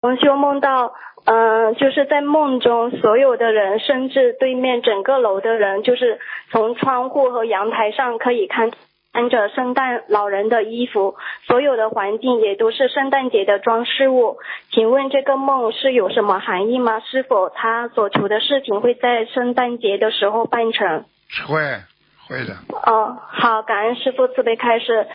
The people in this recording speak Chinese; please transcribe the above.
同修梦到，就是在梦中所有的人，甚至对面整个楼的人，就是从窗户和阳台上可以看穿着圣诞老人的衣服，所有的环境也都是圣诞节的装饰物。请问这个梦是有什么含义吗？是否他所求的事情会在圣诞节的时候办成？会的。哦，好，感恩师父慈悲开示。